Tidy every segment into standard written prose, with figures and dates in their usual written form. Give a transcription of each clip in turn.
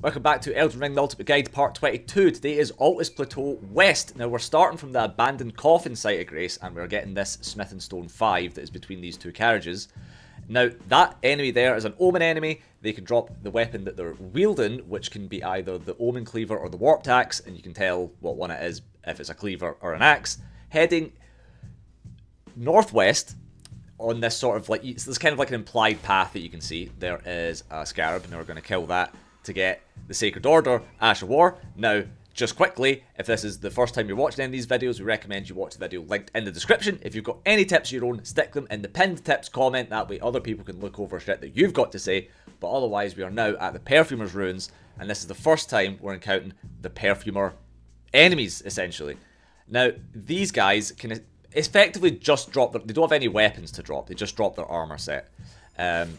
Welcome back to Elden Ring The Ultimate Guide Part 22. Today is Altus Plateau West. Now we're starting from the abandoned coffin site of Grace and we're getting this Smith and Stone 5 that is between these two carriages. Now that enemy there is an Omen enemy. They can drop the weapon that they're wielding, which can be either the Omen Cleaver or the Warped Axe, and you can tell what one it is if it's a cleaver or an axe. Heading northwest on this sort of like, there's kind of like an implied path that you can see. There is a scarab and we're going to kill that to get the Sacred Order, Ash of War. Now, just quickly, if this is the first time you're watching any of these videos, we recommend you watch the video linked in the description. If you've got any tips of your own, stick them in the pinned tips comment. That way other people can look over shit that you've got to say. But otherwise, we are now at the Perfumer's Ruins, and this is the first time we're encountering the Perfumer enemies, essentially. Now, these guys can effectively just drop their... They don't have any weapons to drop. They just drop their armor set. And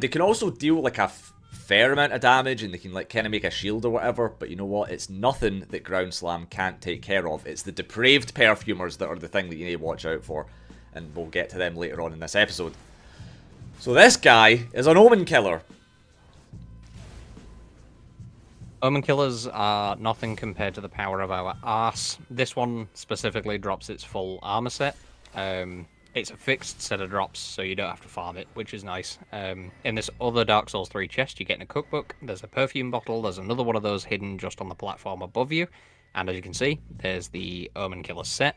they can also deal like a fair amount of damage, and they can like kind of make a shield or whatever, but you know what, it's nothing that Ground Slam can't take care of. It's the depraved perfumers that are the thing that you need to watch out for, and we'll get to them later on in this episode. So this guy is an Omen Killer. Omen Killers are nothing compared to the power of our arse. This one specifically drops its full armor set. It's a fixed set of drops, so you don't have to farm it, which is nice. In this other Dark Souls 3 chest, you get a cookbook, there's a perfume bottle, there's another one of those hidden just on the platform above you, and as you can see, there's the Omen Killer set.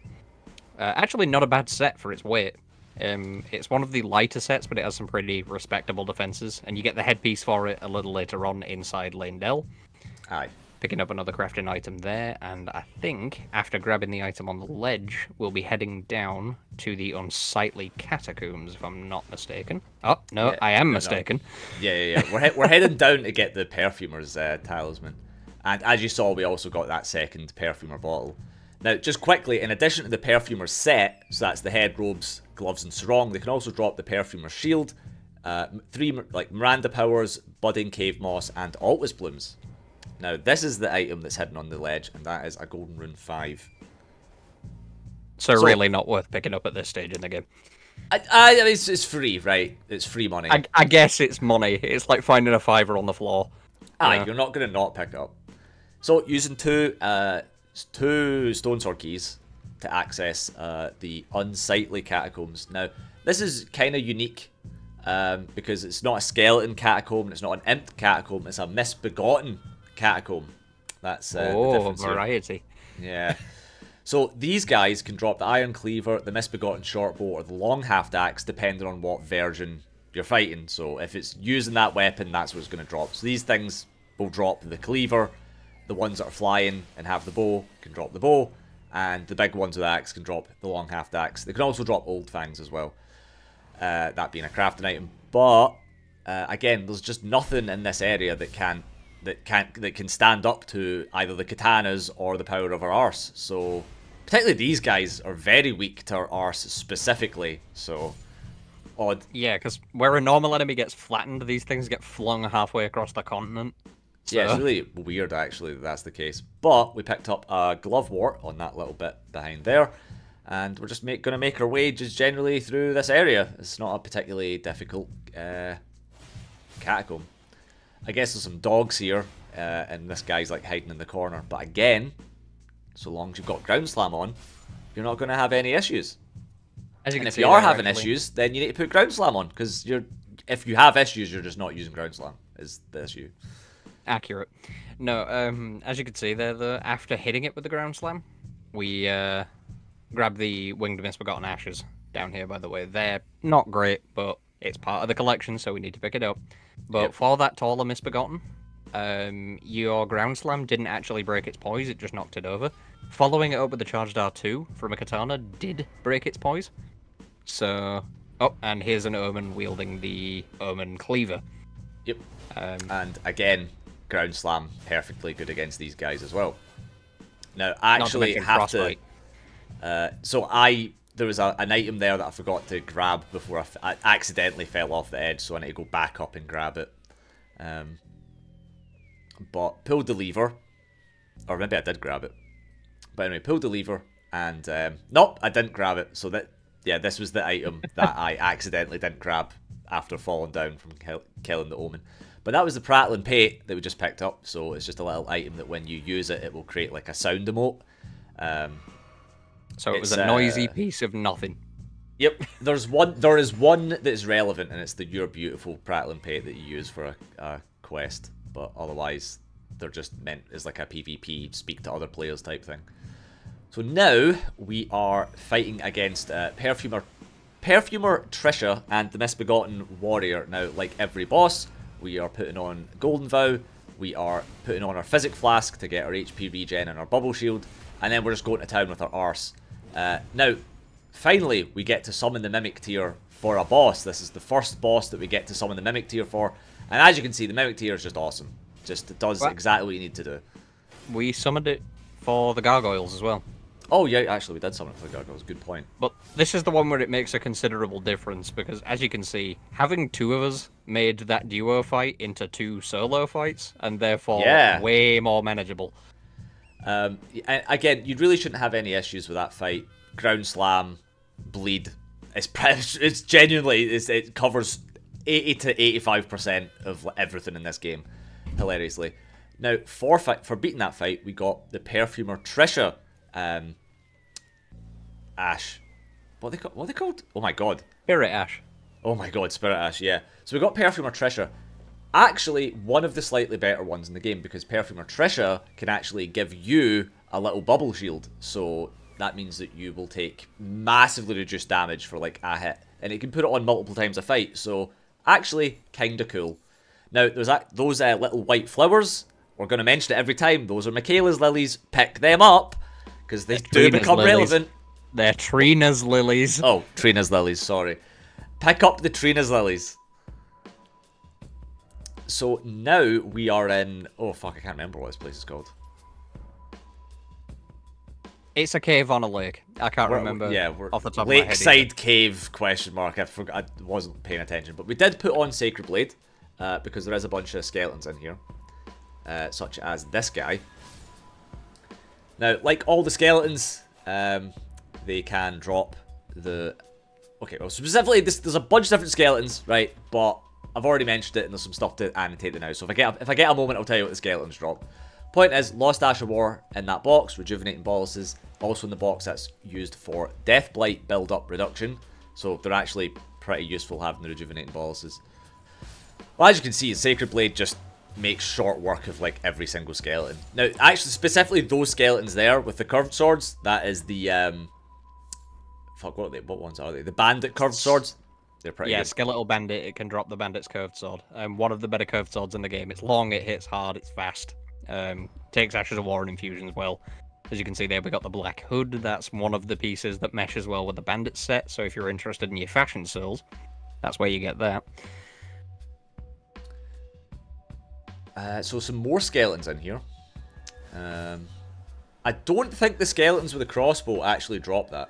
Actually, not a bad set for its weight. It's one of the lighter sets, but it has some pretty respectable defenses, and you get the headpiece for it a little later on inside Leyndell. Aye. Picking up another crafting item there, and I think, after grabbing the item on the ledge, we'll be heading down to the Unsightly Catacombs, if I'm not mistaken. Oh, no, yeah, I am mistaken. No. Yeah. We're heading down to get the Perfumer's Talisman. And as you saw, we also got that second Perfumer bottle. Now, just quickly, in addition to the Perfumer's set, so that's the head, robes, gloves, and sarong, they can also drop the Perfumer's shield, three like Miranda Powers, Budding Cave Moss, and Altus Blooms. Now, this is the item that's hidden on the ledge, and that is a Golden Rune 5. So really not worth picking up at this stage in the game. It's free, right? It's free money. I guess it's money. It's like finding a fiver on the floor. You're not going to not pick it up. So, using two Stone Sword keys to access the Unsightly Catacombs. Now, this is kind of unique, because it's not a skeleton catacomb, and it's not an imp catacomb, it's a misbegotten catacomb. That's the difference. Variety. Yeah. So these guys can drop the Iron Cleaver, the Misbegotten Shortbow, or the Long Haft Axe, depending on what version you're fighting. So if it's using that weapon, that's what it's going to drop. So these things will drop the cleaver. The ones that are flying and have the bow can drop the bow, and the big ones with the axe can drop the Long Haft Axe. They can also drop Old Fangs as well, that being a crafting item. But again, there's just nothing in this area that can stand up to either the katanas or the power of our arse. So, particularly these guys are very weak to our arse specifically, so odd. Yeah, because where a normal enemy gets flattened, these things get flung halfway across the continent. So. Yeah, it's really weird, actually, that that's the case. But we picked up a Glove Wort on that little bit behind there, and we're just going to make our way just generally through this area. It's not a particularly difficult catacomb. I guess there's some dogs here, and this guy's like hiding in the corner. But again, so long as you've got Ground Slam on, you're not going to have any issues. And if you are having issues, then you need to put Ground Slam on, because if you have issues, you're just not using Ground Slam is the issue. Accurate. No, as you can see there, after hitting it with the Ground Slam, we grab the Winged Misbegotten Ashes down here, by the way. They're not great, but it's part of the collection, so we need to pick it up. But yep, for that taller Misbegotten, your Ground Slam didn't actually break its poise, it just knocked it over. Following it up with the charged R2 from a katana did break its poise. So, oh, and here's an Omen wielding the Omen Cleaver. Yep. And again, Ground Slam perfectly good against these guys as well. Now, I actually have to... There was an item there that I forgot to grab before I accidentally fell off the edge, so I need to go back up and grab it. But pulled the lever, or maybe I did grab it. But anyway, pulled the lever, and nope, I didn't grab it. So that, yeah, this was the item that I accidentally didn't grab after falling down from killing the Omen. But that was the prattle and pate that we just picked up, so it's just a little item that when you use it, it will create like a sound emote. So it was a noisy piece of nothing. Yep, there is one that is relevant, and it's the You're Beautiful prattle and pate that you use for a quest, but otherwise they're just meant as like a PvP, speak to other players type thing. So now we are fighting against Perfumer Trisha and the Misbegotten Warrior. Now, like every boss, we are putting on Golden Vow, we are putting on our Physic Flask to get our HP regen and our Bubble Shield, and then we're just going to town with our arse. Now, finally, we get to summon the Mimic Tear for a boss. This is the first boss that we get to summon the Mimic Tear for, and as you can see, the Mimic Tear is just awesome. Just it does exactly what you need to do. We summoned it for the Gargoyles as well. Oh yeah, actually we did summon it for the Gargoyles, good point. But this is the one where it makes a considerable difference, because as you can see, having two of us made that duo fight into two solo fights, and therefore way more manageable. Again, you really shouldn't have any issues with that fight. Ground slam, bleed, it's genuinely, it covers 80 to 85% of everything in this game, hilariously. Now, for beating that fight, we got the Perfumer Trisha Ash. What are they called? Oh my god. Spirit Ash. Oh my god, Spirit Ash, yeah. So we got Perfumer Trisha. Actually, one of the slightly better ones in the game, because Perfumer Trisha can actually give you a little bubble shield. So that means that you will take massively reduced damage for like a hit. And it can put it on multiple times a fight. So actually, kinda cool. Now, there's those little white flowers. We're going to mention it every time. Those are Michaela's lilies. Pick them up, because they do become relevant. They're Trina's lilies. Oh, Trina's lilies, sorry. Pick up the Trina's lilies. So now we are in... Oh, fuck, I can't remember what this place is called. It's a cave on a lake. I can't remember off the top of my head. Lakeside Cave, question mark. I forgot, I wasn't paying attention. But we did put on Sacred Blade, because there is a bunch of skeletons in here, such as this guy. Now, like all the skeletons, they can drop the... Okay, well, specifically, there's a bunch of different skeletons, right? But I've already mentioned it, and there's some stuff to annotate them now. So if I get a moment, I'll tell you what the skeletons drop. Point is, Lost Ash of War in that box, Rejuvenating Boluses, also in the box that's used for Death Blight build-up reduction. So they're actually pretty useful having the Rejuvenating Boluses. Well, as you can see, Sacred Blade just... make short work of like every single skeleton. Now, actually, specifically those skeletons there with the curved swords, that is the fuck, what are they? What ones are they? The bandit curved swords. They're pretty good. Skeletal bandit. It can drop the bandit's curved sword. One of the better curved swords in the game. It's long. It hits hard. It's fast. Takes Ashes of War and infusions well. As you can see there, we got the black hood. That's one of the pieces that meshes well with the bandit set. So if you're interested in your fashion souls, that's where you get that. So some more skeletons in here. I don't think the skeletons with the crossbow actually drop that.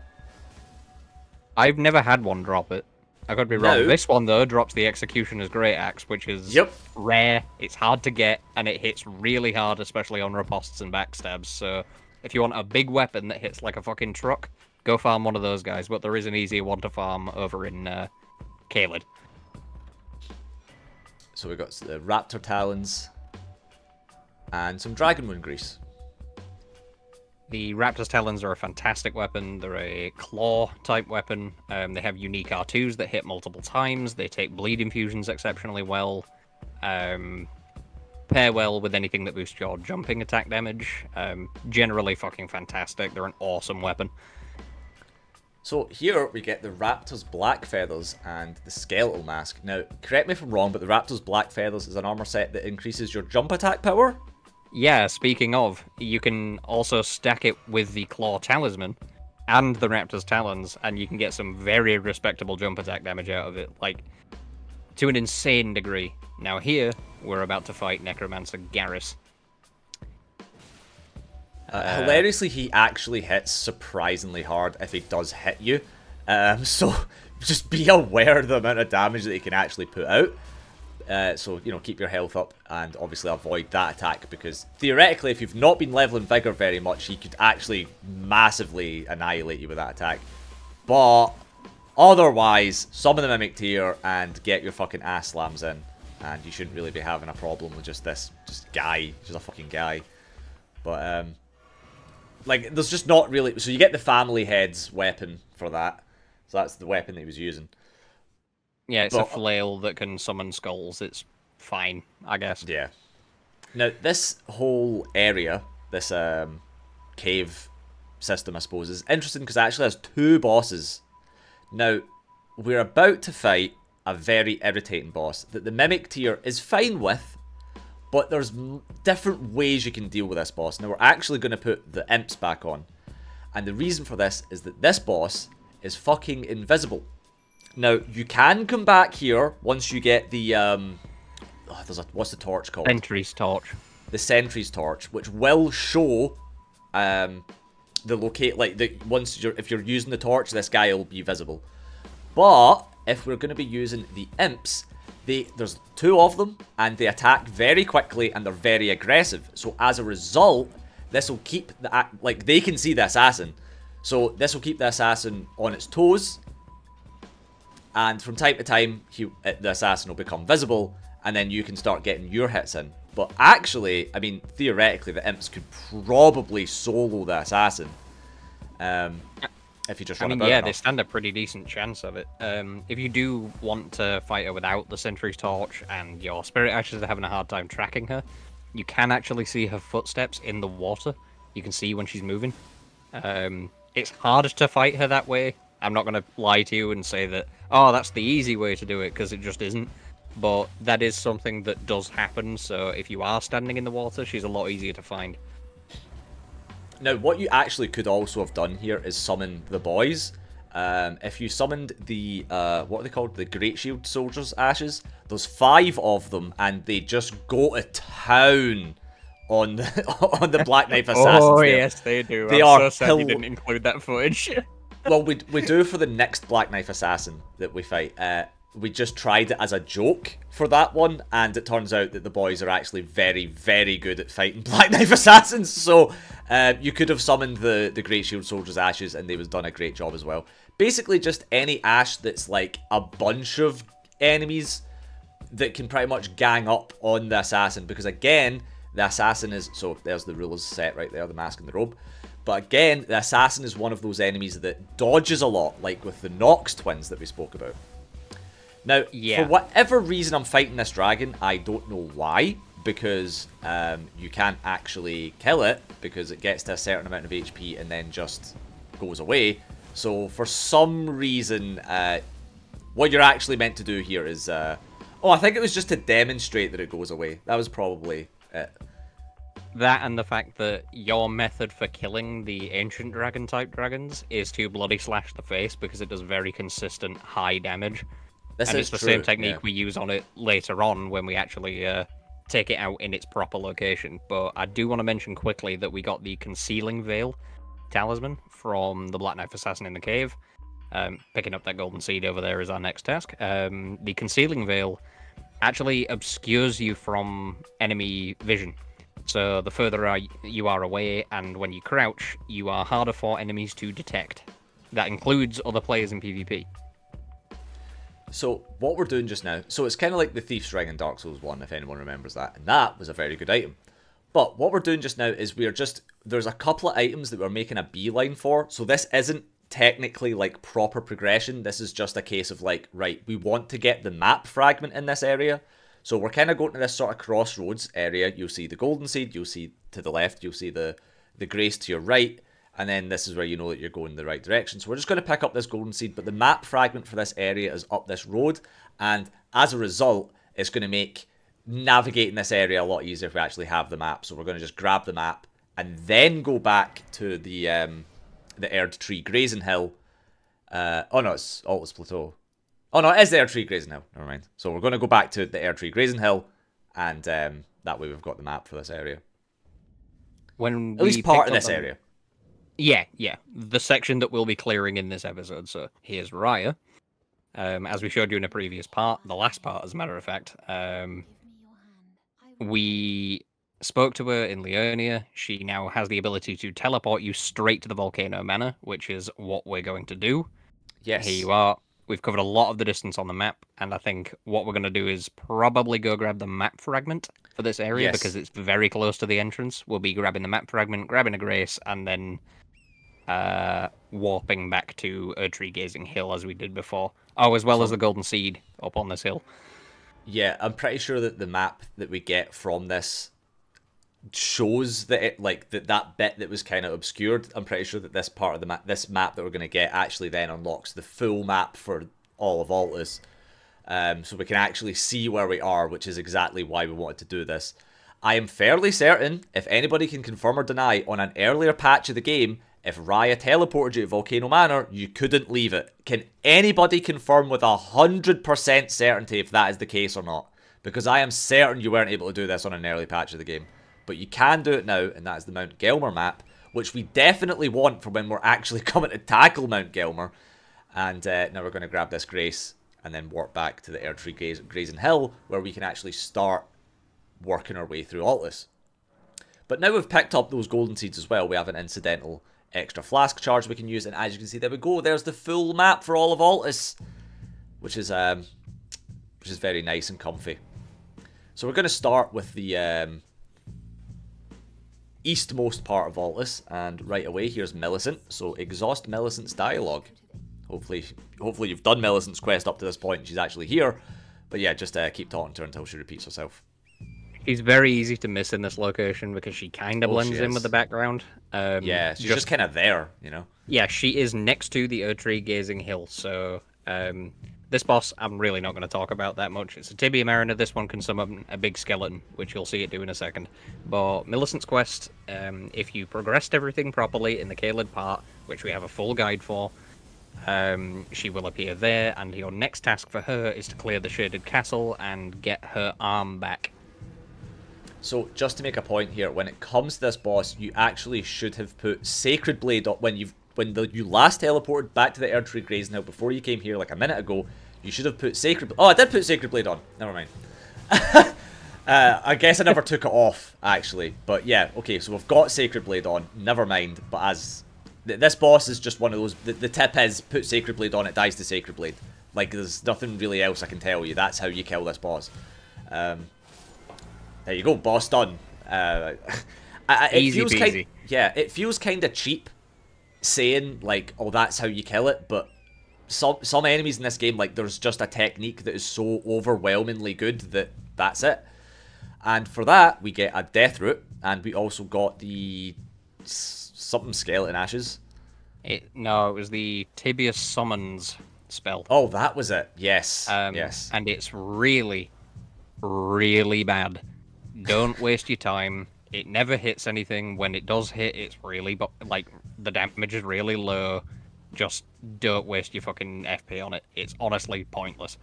I've never had one drop it. I could be wrong. No. This one, though, drops the Executioner's Great Axe, which is rare, it's hard to get, and it hits really hard, especially on ripostes and backstabs. So if you want a big weapon that hits like a fucking truck, go farm one of those guys. But there is an easier one to farm over in Caelid. So we got the Raptor Talons and some Dragonmoon Grease. The Raptor's Talons are a fantastic weapon. They're a claw-type weapon. They have unique R2s that hit multiple times. They take bleed infusions exceptionally well. Pair well with anything that boosts your jumping attack damage. Generally fucking fantastic. They're an awesome weapon. So here we get the Raptor's Black Feathers and the Skeletal Mask. Now, correct me if I'm wrong, but the Raptor's Black Feathers is an armor set that increases your jump attack power? Yeah, speaking of, you can also stack it with the Claw Talisman and the Raptor's Talons, and you can get some very respectable jump attack damage out of it, like, to an insane degree. Now here, we're about to fight Necromancer Garrus. Hilariously, he actually hits surprisingly hard if he does hit you. So just be aware of the amount of damage that he can actually put out. So, you know, keep your health up and obviously avoid that attack, because theoretically, if you've not been leveling Vigor very much, he could actually massively annihilate you with that attack. But otherwise, summon the Mimic Tear and get your fucking ass slams in. and you shouldn't really be having a problem with just this guy, just a fucking guy. But like, there's just not really. So you get the family head's weapon for that. So that's the weapon that he was using. Yeah, it's a flail that can summon skulls. It's fine, I guess. Yeah. Now this whole area, this cave system, I suppose, is interesting because it actually has two bosses. Now we're about to fight a very irritating boss that the Mimic Tear is fine with, but there's different ways you can deal with this boss. Now we're actually going to put the imps back on, and the reason for this is that this boss is fucking invisible. Now you can come back here once you get the oh, there's a, what's the torch called? Sentry's Torch. The Sentry's Torch, which will show the locate, like the once you're, if you're using the torch, this guy will be visible. But if we're going to be using the imps, there's two of them, and they attack very quickly, and they're very aggressive. So as a result, this will keep the, like, they can see the assassin, so this will keep the assassin on its toes. And from time to time, the assassin will become visible, and then you can start getting your hits in. But actually, I mean, theoretically, the imps could probably solo the assassin. If you just run about enough. They stand a pretty decent chance of it. If you do want to fight her without the Sentry's Torch and your spirit ashes are having a hard time tracking her, you can actually see her footsteps in the water. You can see when she's moving. It's harder to fight her that way. I'm not going to lie to you and say that, oh, that's the easy way to do it, because it just isn't. But that is something that does happen, so if you are standing in the water, she's a lot easier to find. Now, what you actually could also have done here is summon the boys. If you summoned the, what are they called? The Great Shield Soldiers' Ashes. There's 5 of them, and they just go to town on the, on the Black Knife Assassins. Oh, there. Yes, they do. They I'm are so sad you didn't include that footage. Well, we do for the next Black Knife Assassin that we fight. We just tried it as a joke for that one, and it turns out that the boys are actually very, very good at fighting Black Knife Assassins, so you could have summoned the Great Shield Soldiers' Ashes, and they was done a great job as well. Basically, just any ash that's like a bunch of enemies that can pretty much gang up on the assassin, because again, the assassin is... So there's the ruler's set right there, the mask and the robe. But again, the assassin is one of those enemies that dodges a lot, like with the Nox twins that we spoke about. Now, yeah. For whatever reason I'm fighting this dragon, I don't know why, because you can't actually kill it, because it gets to a certain amount of HP and then just goes away. So for some reason, what you're actually meant to do here is... oh, I think it was just to demonstrate that it goes away. That was probably it. That and the fact that your method for killing the ancient dragon-type dragons is to bloody slash the face, because it does very consistent high damage. This and is it's the true. Same technique we use on it later on when we actually take it out in its proper location. But I do want to mention quickly that we got the Concealing Veil talisman from the Black Knife Assassin in the cave. Picking up that golden seed over there is our next task. The Concealing Veil actually obscures you from enemy vision. So the further you are away, and when you crouch, you are harder for enemies to detect. That includes other players in PvP. So, what we're doing just now, so it's kind of like the Thief's Ring in Dark Souls 1, if anyone remembers that, and that was a very good item. But what we're doing just now is we're just, there's a couple of items that we're making a beeline for, so this isn't technically like proper progression, this is just a case of like, right, we want to get the map fragment in this area, so we're kind of going to this sort of crossroads area. You'll see the golden seed, you'll see to the left, you'll see the grace to your right, and then this is where you know that you're going the right direction. So we're just going to pick up this golden seed, but the map fragment for this area is up this road, and as a result, it's going to make navigating this area a lot easier if we actually have the map. So we're going to just grab the map, and then go back to the Erdtree-Gazing Hill. Oh no, it's Altus Plateau. Oh no, it is the Erdtree-Gazing Hill. Never mind. So we're going to go back to the Erdtree-Gazing Hill, and that way we've got the map for this area. When at least part of this area. Yeah, the section that we'll be clearing in this episode. So here's Raya. As we showed you in a previous part, the last part, as a matter of fact, we spoke to her in Leonia. She now has the ability to teleport you straight to the Volcano Manor, which is what we're going to do. Yes. Here you are. We've covered a lot of the distance on the map, and I think what we're going to do is probably go grab the map fragment for this area, yes, because it's very close to the entrance. We'll be grabbing the map fragment, grabbing a grace, and then warping back to Erdtree-Gazing Hill as we did before. Oh, as well as the golden seed up on this hill. Yeah, I'm pretty sure that the map that we get from this shows that it, like, that bit that was kind of obscured. I'm pretty sure that this part of the map, this map that we're going to get, actually then unlocks the full map for all of Altus, so we can actually see where we are, which is exactly why we wanted to do this. I am fairly certain, if anybody can confirm or deny, on an earlier patch of the game, if Raya teleported you to Volcano Manor, you couldn't leave it. Can anybody confirm with 100% certainty if that is the case or not? Because I am certain you weren't able to do this on an early patch of the game. But you can do it now, and that is the Mount Gelmer map, which we definitely want for when we're actually coming to tackle Mount Gelmer. And now we're going to grab this grace and then warp back to the Erdtree-Gazing Hill, where we can actually start working our way through Altus. But now we've picked up those golden seeds as well, we have an incidental extra flask charge we can use, and as you can see, there we go, there's the full map for all of Altus, which is very nice and comfy. So we're going to start with the eastmost part of Altus, and right away here's Millicent, so exhaust Millicent's dialogue. Hopefully you've done Millicent's quest up to this point, she's actually here, but yeah, just keep talking to her until she repeats herself. She's very easy to miss in this location because she kind of blends in with the background. Yeah, she's just kind of there, you know? Yeah, she is next to the Erdtree-Gazing Hill, so this boss I'm really not going to talk about that much. It's a Tibia Mariner. This one can summon a big skeleton, which you'll see it do in a second. But Millicent's quest, if you progressed everything properly in the Caelid part, which we have a full guide for, she will appear there, and your next task for her is to clear the Shaded Castle and get her arm back. So, just to make a point here, when it comes to this boss, you actually should have put Sacred Blade up when you last teleported back to the Erdtree-Gazing Hill before you came here like a minute ago. You should have put Sacred. Oh, I did put Sacred Blade on. Never mind. I guess I never took it off actually. But yeah, okay. So we've got Sacred Blade on. Never mind. But as this boss is just one of those, the tip is put Sacred Blade on. It dies to Sacred Blade. Like there's nothing really else I can tell you. That's how you kill this boss. There you go, boss done. It feels kind of cheap saying, like, oh, that's how you kill it, but some enemies in this game, like, there's just a technique that is so overwhelmingly good that that's it. And for that, we get a death root, and we also got the something skeleton ashes. No, it was the Tibia Summons spell. Oh, that was it. Yes, yes. And it's really bad. Don't waste your time. It never hits anything. When it does hit, it's really, like, the damage is really low. Just don't waste your fucking FP on it. It's honestly pointless.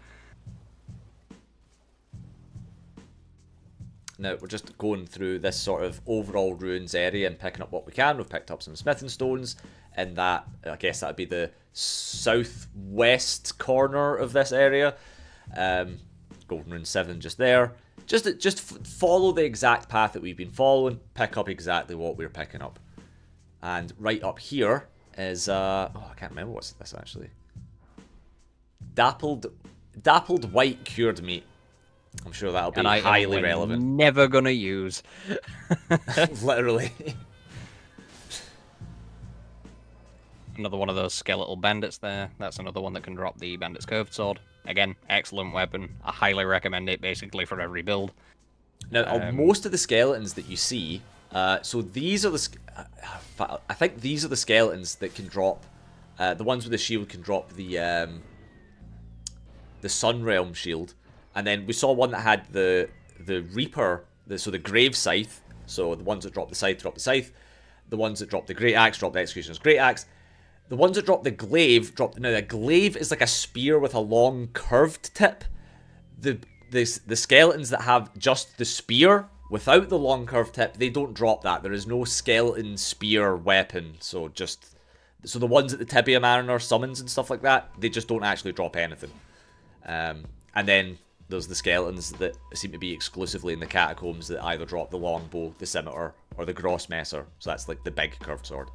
Now, we're just going through this sort of overall ruins area and picking up what we can. We've picked up some smithing stones, and that, I guess that would be the southwest corner of this area. Golden Rune 7 just there. Just follow the exact path that we've been following, pick up exactly what we're picking up. And right up here is, oh, I can't remember what's this actually. Dappled white cured meat. I'm sure that'll be highly relevant. Never gonna use. Literally. Another one of those skeletal bandits there. That's another one that can drop the Bandit's Curved Sword. Again, excellent weapon. I highly recommend it basically for every build. Now, most of the skeletons that you see, so these are the, I think these are the skeletons that can drop, the ones with the shield can drop the Sun Realm shield. And then we saw one that had the Reaper, so the Grave Scythe, so the ones that drop the Scythe drop the Scythe, the ones that drop the Great Axe drop the Executioner's Great Axe. The ones that drop the glaive drop. Now the glaive is like a spear with a long curved tip. The skeletons that have just the spear without the long curved tip, they don't drop that. There is no skeleton spear weapon. So just the ones that the Tibia Mariner summons and stuff like that, they just don't actually drop anything. And then there's the skeletons that seem to be exclusively in the catacombs that either drop the longbow, the scimitar, or the grossmesser. So that's like the big curved sword,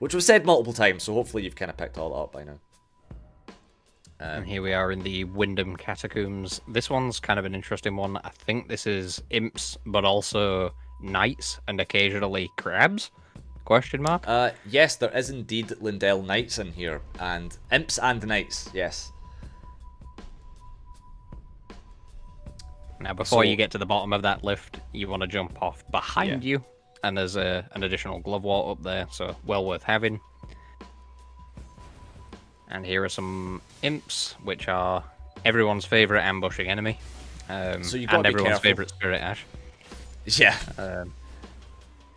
which was said multiple times, so hopefully you've kind of picked all that up by now. Here we are in the Wyndham Catacombs. This one's kind of an interesting one. I think this is imps, but also knights and occasionally crabs? Question mark? Yes, there is indeed Leyndell Knights in here, and imps and knights, yes. Now, before you get to the bottom of that lift, you want to jump off behind you, and there's an additional Glove Wort up there, so well worth having. And here are some imps, which are everyone's favourite ambushing enemy, so you've got and to be everyone's favourite spirit ash. Yeah.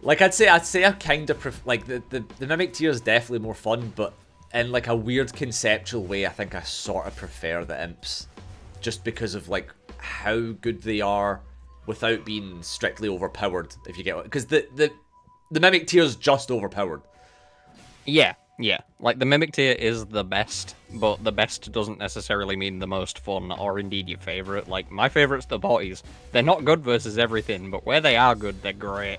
Like I'd say I kind of prefer, like the Mimic Tear is definitely more fun, but in like a weird conceptual way, I think I sort of prefer the imps, just because of like how good they are without being strictly overpowered. If you get what, because the Mimic Tear is just overpowered. Yeah. Yeah, like the Mimic Tear is the best, but the best doesn't necessarily mean the most fun or indeed your favourite. Like, my favourite's the bodies. They're not good versus everything, but where they are good, they're great.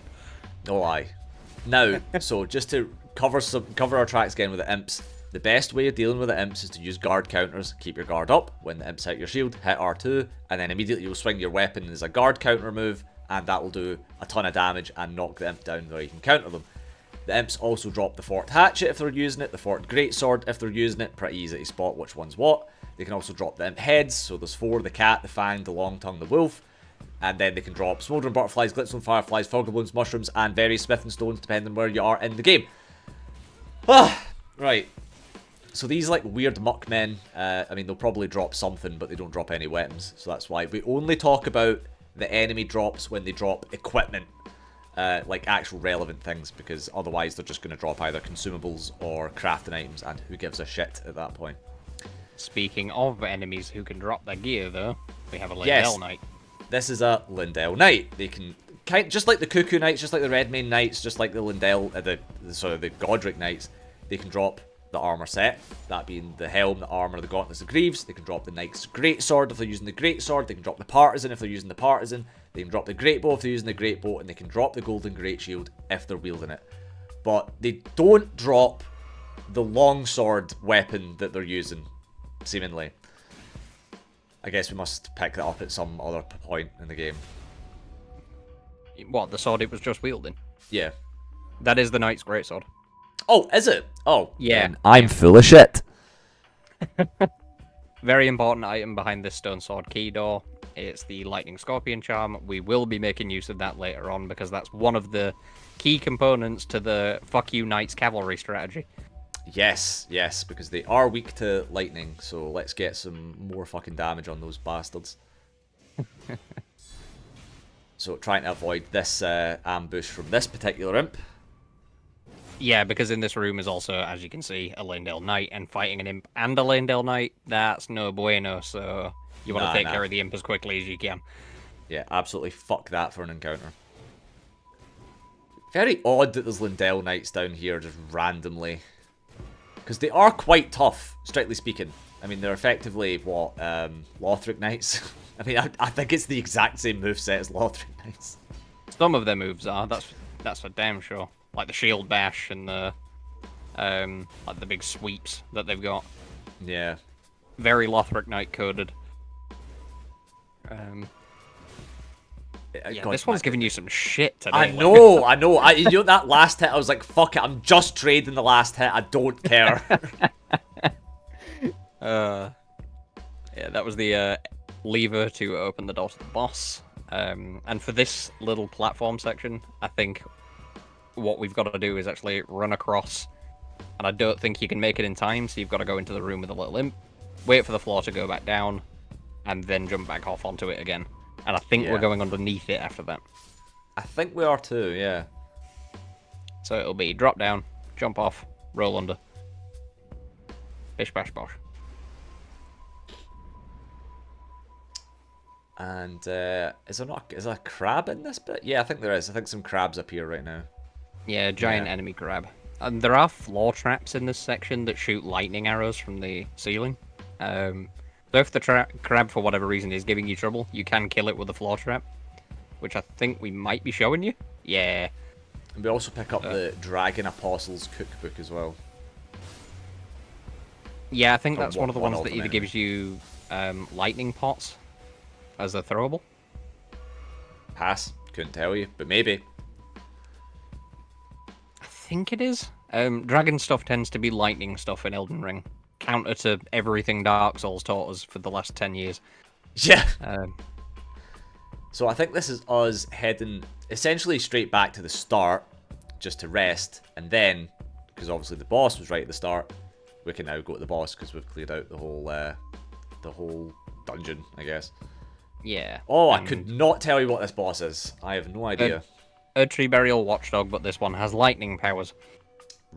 No lie. Now, so just to cover our tracks again with the imps, the best way of dealing with the imps is to use guard counters. Keep your guard up, when the imp's out your shield, hit R2, and then immediately you'll swing your weapon as a guard counter move, and that will do a ton of damage and knock the imp down where you can counter them. The imps also drop the forked hatchet if they're using it, the forked greatsword if they're using it, pretty easy to spot which one's what. They can also drop the imp heads, so there's four, the cat, the fang, the long tongue, the wolf. And then they can drop smouldering butterflies, glitstone fireflies, fogglebloons, mushrooms, and various smithing stones depending on where you are in the game. Right. So these like weird muckmen, I mean they'll probably drop something, but they don't drop any weapons. So that's why we only talk about the enemy drops when they drop equipment. Like actual relevant things, because otherwise they're just going to drop either consumables or crafting items, and who gives a shit at that point. Speaking of enemies who can drop their gear, though, we have a Leyndell Knight. This is a Leyndell Knight. They can just like the Cuckoo Knights, just like the Redmane Knights, just like the Leyndell, the Godric Knights. They can drop the armor set, that being the helm, the armor, the gauntlets, the greaves. They can drop the Knight's greatsword if they're using the greatsword. They can drop the partisan if they're using the partisan. They can drop the Great Bow if they're using the Great Bow, and they can drop the Golden Great Shield if they're wielding it. But they don't drop the longsword weapon that they're using, seemingly. I guess we must pick that up at some other point in the game. What, the sword it was just wielding? Yeah. That is the Knight's Greatsword. Oh, is it? Oh. Yeah. I'm full of shit. Very important item behind this stone sword key door. It's the Lightning Scorpion Charm. We will be making use of that later on because that's one of the key components to the fuck you Knights Cavalry strategy. Yes, yes, because they are weak to lightning, so let's get some more fucking damage on those bastards. So trying to avoid this ambush from this particular imp. Yeah, because in this room is also, as you can see, a Leyndell Knight, and fighting an imp and a Leyndell Knight, that's no bueno, so... You want to take care of the imp as quickly as you can. Yeah, absolutely fuck that for an encounter. Very odd that there's Leyndell Knights down here just randomly. Because they are quite tough, strictly speaking. I mean, they're effectively, what, Lothric Knights? I mean, I think it's the exact same moveset as Lothric Knights. Some of their moves are, that's for damn sure. Like the shield bash and the, like the big sweeps that they've got. Yeah. Very Lothric Knight coded. Yeah, God, this one's giving you some shit today. I know, I know. You know, that last hit, I was like, fuck it, I'm just trading the last hit. I don't care. Yeah, that was the lever to open the door to the boss. And for this little platform section, I think what we've got to do is actually run across. And I don't think you can make it in time, so you've got to go into the room with a little imp, wait for the floor to go back down, and then jump back off onto it again. And I think we're going underneath it after that. I think we are too, yeah. So it'll be drop down, jump off, roll under. Bish, bash, bosh. And is there a crab in this bit? Yeah, I think there is. I think some crabs appear right now. Yeah, giant enemy crab. And there are floor traps in this section that shoot lightning arrows from the ceiling. So if the crab, for whatever reason, is giving you trouble, you can kill it with a floor trap, which I think we might be showing you. Yeah. And we also pick up the Dragon Apostles cookbook as well. Yeah, I think that's one of the ones that either gives you lightning pots as a throwable. Pass. Couldn't tell you, but maybe. I think it is. Dragon stuff tends to be lightning stuff in Elden Ring. Counter to everything Dark Souls taught us for the last 10 years. Yeah. So I think this is us heading essentially straight back to the start, just to rest, and then, because obviously the boss was right at the start, we can now go to the boss because we've cleared out the whole dungeon, I guess. Yeah. Oh, I could not tell you what this boss is. I have no idea. Erdtree Burial Watchdog, but this one has lightning powers.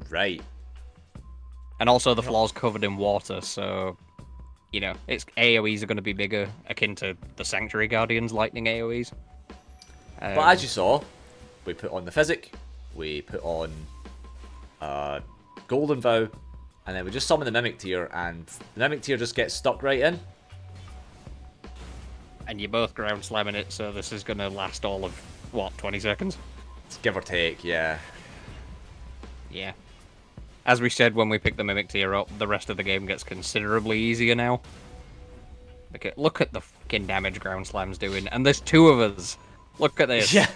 Right. And also the floor's covered in water, so, you know, its AoEs are going to be bigger, akin to the Sanctuary Guardian's lightning AoEs. But as you saw, we put on the Physic, we put on Golden Vow, and then we just summon the Mimic Tear, and the Mimic Tear just gets stuck right in. And you're both ground slamming it, so this is going to last all of, what, 20 seconds? It's give or take, yeah. Yeah. As we said, when we pick the Mimic Tear up, the rest of the game gets considerably easier now. Okay, look at the fucking damage Ground Slam's doing, and there's two of us. Look at this. Yeah.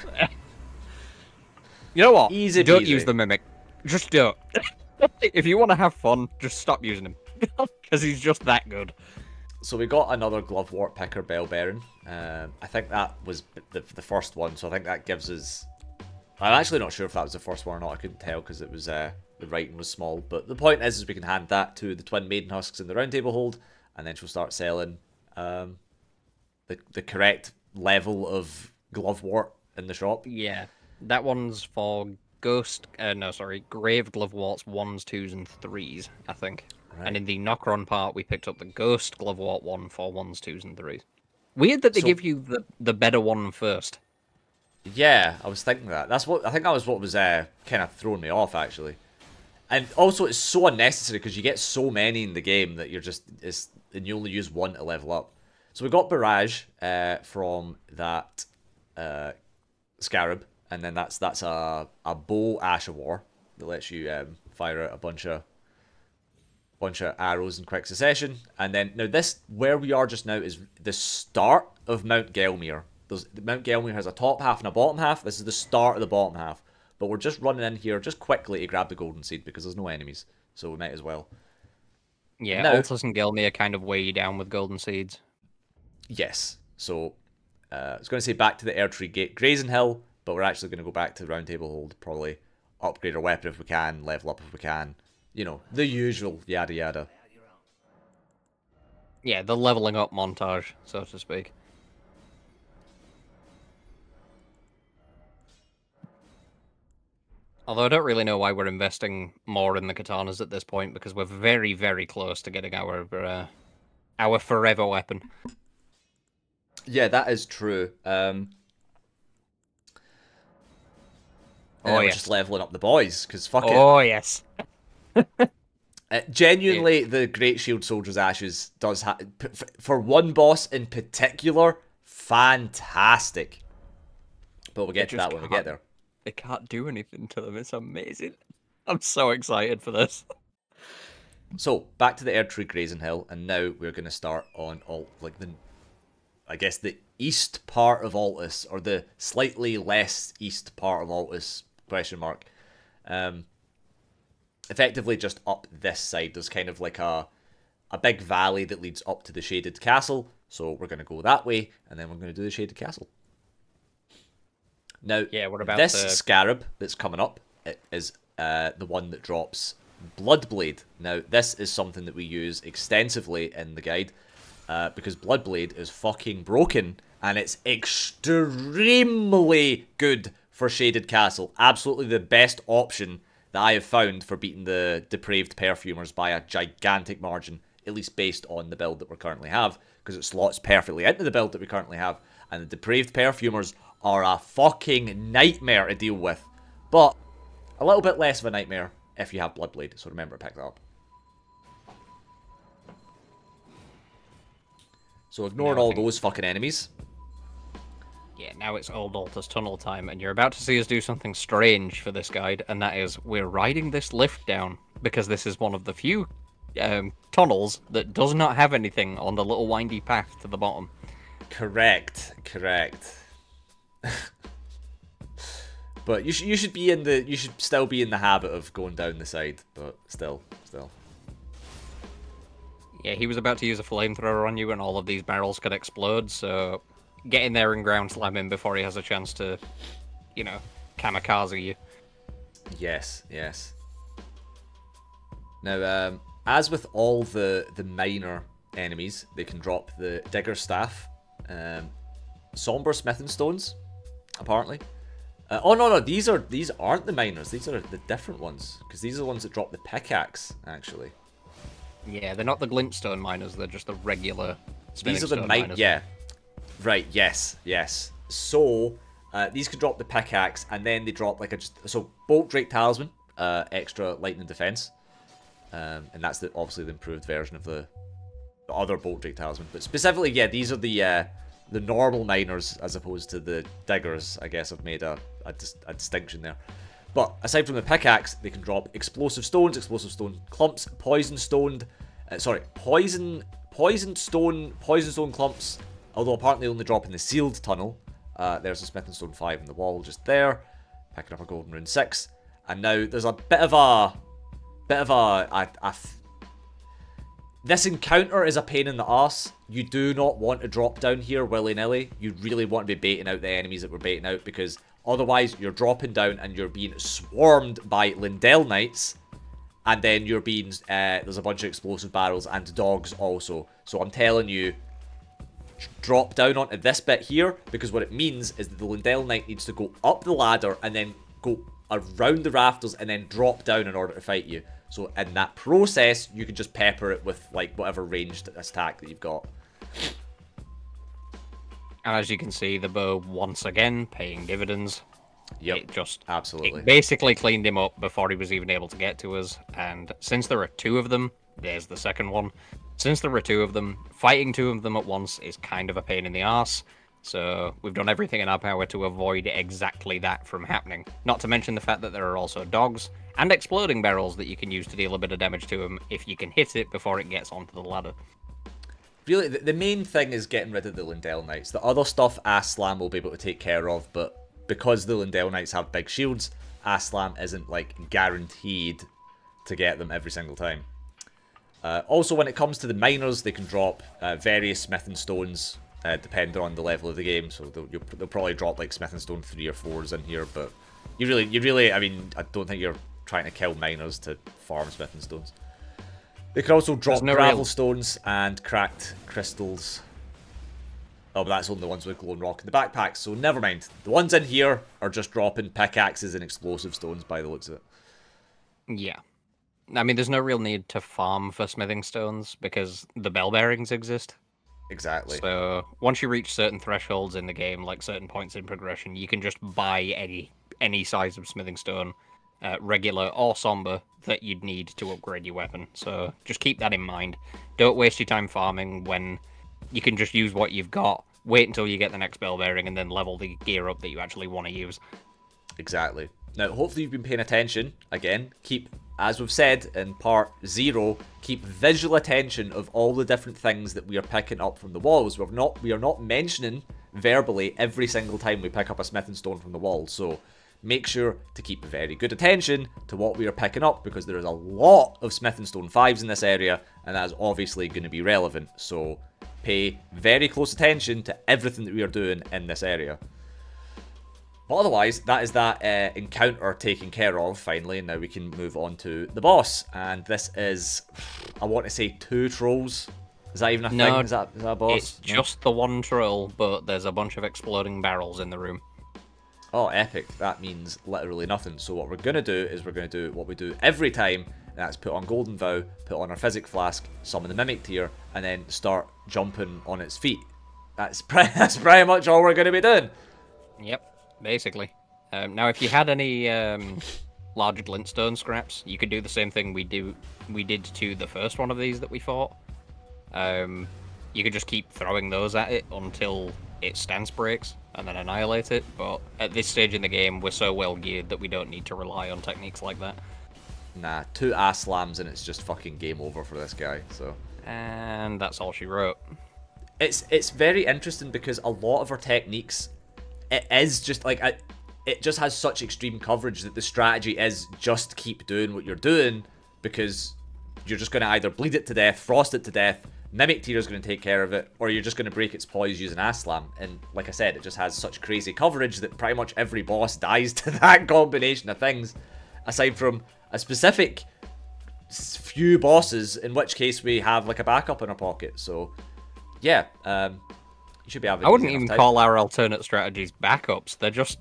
You know what? Easy peasy. Don't use the Mimic. Just don't. If you want to have fun, just stop using him. Because he's just that good. So we got another Glove Wort Picker Bell Baron. I think that was the first one, so I think that gives us... I'm actually not sure if that was the first one or not. I couldn't tell because it was... the writing was small, but the point is we can hand that to the Twin Maiden Husks in the Round Table Hold, and then she'll start selling the correct level of Glove Wort in the shop. Yeah, that one's for Grave Glove Warts 1s, 2s, and 3s, I think. Right. And in the Nokron part, we picked up the Ghost Glove Wort 1 for 1s, 2s, and 3s. Weird that they give you the better one first. Yeah, I was thinking that. That's what I think. That was what was kind of throwing me off, actually. And also, it's so unnecessary because you get so many in the game that you're just... and you only use one to level up. So we got Barrage from that Scarab. And then that's a Bow Ash of War that lets you fire out a bunch of arrows in quick succession. And then, now this, where we are just now, is the start of Mount Gelmer. Mount Gelmer has a top half and a bottom half. This is the start of the bottom half. But we're just running in here just quickly to grab the golden seed because there's no enemies, so we might as well. Yeah, now, Altus and Gelmer kind of weigh you down with golden seeds. Yes, so I was going to say back to the Erdtree-Gazing Hill, but we're actually going to go back to the Round Table Hold, probably upgrade our weapon if we can, level up if we can, you know, the usual yada yada. Yeah, the leveling up montage, so to speak. Although I don't really know why we're investing more in the katanas at this point, because we're very, very close to getting our forever weapon. Yeah, that is true. Oh, yeah. Just leveling up the boys, because fuck it. Oh, yes. Genuinely, yeah. The Great Shield Soldiers' Ashes does have... For one boss in particular, fantastic. But we'll get to that when we get there. They can't do anything to them. It's amazing. I'm so excited for this. So, back to the Erdtree-Gazing Hill, and now we're going to start on the east part of Altus, or the slightly less east part of Altus, ? Effectively just up this side. There's kind of like a big valley that leads up to the Shaded Castle, so we're going to go that way, and then we're going to do the Shaded Castle. Now, yeah, this Scarab that's coming up is the one that drops Bloodblade. Now, this is something that we use extensively in the guide because Bloodblade is fucking broken and it's extremely good for Shaded Castle. Absolutely the best option that I have found for beating the Depraved Perfumers by a gigantic margin, at least based on the build that we currently have, because it slots perfectly into the build that we currently have, and the Depraved Perfumers are a fucking nightmare to deal with, but a little bit less of a nightmare if you have Bloodblade, so remember to pick that up. So ignoring all those fucking enemies. Yeah, now it's old Altus tunnel time, and you're about to see us do something strange for this guide, and that is, we're riding this lift down, because this is one of the few tunnels that does not have anything on the little windy path to the bottom. Correct, correct. But you should still be in the habit of going down the side, but still. Yeah, he was about to use a flamethrower on you, and all of these barrels could explode. So get in there and ground slam him before he has a chance to, you know, kamikaze you. Yes, yes. Now, as with all the minor enemies, they can drop the Digger Staff, Somber Smithing Stones, apparently. Oh no, these aren't the minors. These are the different ones, because these are the ones that drop the pickaxe, actually. Yeah, they're not the Glintstone miners. They're just the regular. These are the miners. Yeah, right. Yes, yes. So these can drop the pickaxe, and then they drop like a Bolt Drake Talisman, extra lightning defense, and that's obviously the improved version of the other Bolt Drake Talisman. But specifically, yeah, these are the normal miners as opposed to the diggers. I guess I've made a distinction there. But aside from the pickaxe, they can drop explosive stones, explosive stone clumps, poison stone clumps. Although apparently only drop in the sealed tunnel. There's a smithing stone 5 in the wall just there, picking up a golden rune 6. And now there's a bit of a this encounter is a pain in the arse. You do not want to drop down here willy-nilly. You really want to be baiting out the enemies that we're baiting out, because otherwise, you're dropping down and you're being swarmed by Leyndell Knights, and then you're being there's a bunch of explosive barrels and dogs also. So I'm telling you, drop down onto this bit here, because what it means is that the Leyndell Knight needs to go up the ladder and then go around the rafters and then drop down in order to fight you. So in that process, you can just pepper it with like whatever ranged attack that you've got. And as you can see, the bow, once again, paying dividends. Yep, it just absolutely. It basically cleaned him up before he was even able to get to us. And since there are two of them, there's the second one. Since there are two of them, fighting two of them at once is kind of a pain in the arse. So we've done everything in our power to avoid exactly that from happening. Not to mention the fact that there are also dogs and exploding barrels that you can use to deal a bit of damage to them if you can hit it before it gets onto the ladder. Really, the main thing is getting rid of the Leyndell Knights. The other stuff Aslam will be able to take care of, but because the Leyndell Knights have big shields, Aslam isn't, like, guaranteed to get them every single time. Also, when it comes to the miners, they can drop various smithing stones, depending on the level of the game. So they'll probably drop, like, smithing stone 3 or 4s in here, but you really, I mean, I don't think you're trying to kill miners to farm smithing stones. They can also drop gravel stones and cracked crystals. Oh, but that's only the ones with glowing rock in the backpacks, so never mind. The ones in here are just dropping pickaxes and explosive stones by the looks of it. Yeah. I mean, there's no real need to farm for smithing stones because the bell bearings exist. Exactly. So once you reach certain thresholds in the game, like certain points in progression, you can just buy any size of smithing stone. Regular or somber, that you'd need to upgrade your weapon. So just keep that in mind. Don't waste your time farming when you can just use what you've got. Wait until you get the next bell bearing and then level the gear up that you actually want to use. Exactly. Now, hopefully you've been paying attention. Again, keep, as we've said in part 0, keep visual attention of all the different things that we are picking up from the walls. We are not mentioning verbally every single time we pick up a smithing stone from the wall. So make sure to keep very good attention to what we are picking up, because there is a lot of smithing stone 5s in this area, and that is obviously going to be relevant. So pay very close attention to everything that we are doing in this area. But otherwise, that is that encounter taken care of, finally, and now we can move on to the boss. And this is, I want to say, 2 trolls. Is that even a thing? Is that a boss? It's just the 1 troll, but there's a bunch of exploding barrels in the room. Oh, epic. That means literally nothing. So what we're going to do is we're going to do what we do every time, and that's put on Golden Vow, put on our Physic Flask, summon the Mimic Tear, and then start jumping on its feet. That's pretty much all we're going to be doing. Yep, basically. Now, if you had any large glintstone scraps, you could do the same thing we did to the first one of these that we fought. You could just keep throwing those at it until its stance breaks, and then annihilate it, but at this stage in the game, we're so well geared that we don't need to rely on techniques like that. Nah, 2 ass slams and it's just fucking game over for this guy, so. And that's all she wrote. It's very interesting because a lot of her techniques, it is just like, it just has such extreme coverage that the strategy is just keep doing what you're doing because you're just going to either bleed it to death, frost it to death, Mimic Tear is going to take care of it, or you're just going to break its poise using Ass Slam. And like I said, it just has such crazy coverage that pretty much every boss dies to that combination of things, aside from a specific few bosses, in which case we have like a backup in our pocket. So yeah, you should be having. I wouldn't even call our alternate strategies backups. They're just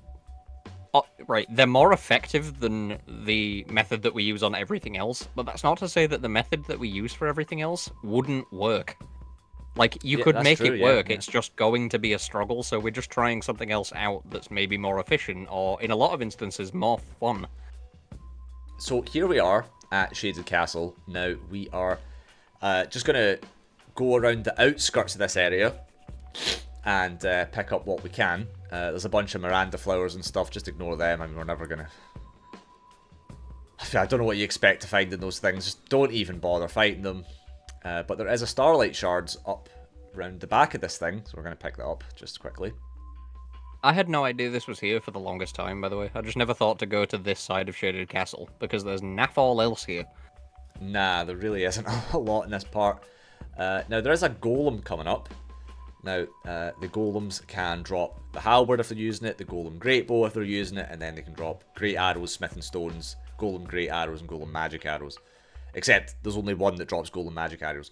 right. They're more effective than the method that we use on everything else. But that's not to say that the method that we use for everything else wouldn't work. Like you could make it work. It's just going to be a struggle. So we're just trying something else out that's maybe more efficient, or in a lot of instances, more fun. So here we are at Shaded Castle. Now we are just going to go around the outskirts of this area and pick up what we can. There's a bunch of Miranda flowers and stuff. Just ignore them. I mean, we're never going to... I don't know what you expect to find in those things. Just don't even bother fighting them. But there is a Starlight Shards up round the back of this thing. So we're going to pick that up just quickly. I had no idea this was here for the longest time, by the way. I just never thought to go to this side of Shaded Castle, because there's naff all else here. Nah, there really isn't a lot in this part. Now, there is a golem coming up. Now, the golems can drop the halberd if they're using it, the golem great bow if they're using it, and then they can drop great arrows, smithing stones, golem great arrows, and golem magic arrows. Except there's only one that drops golem magic arrows.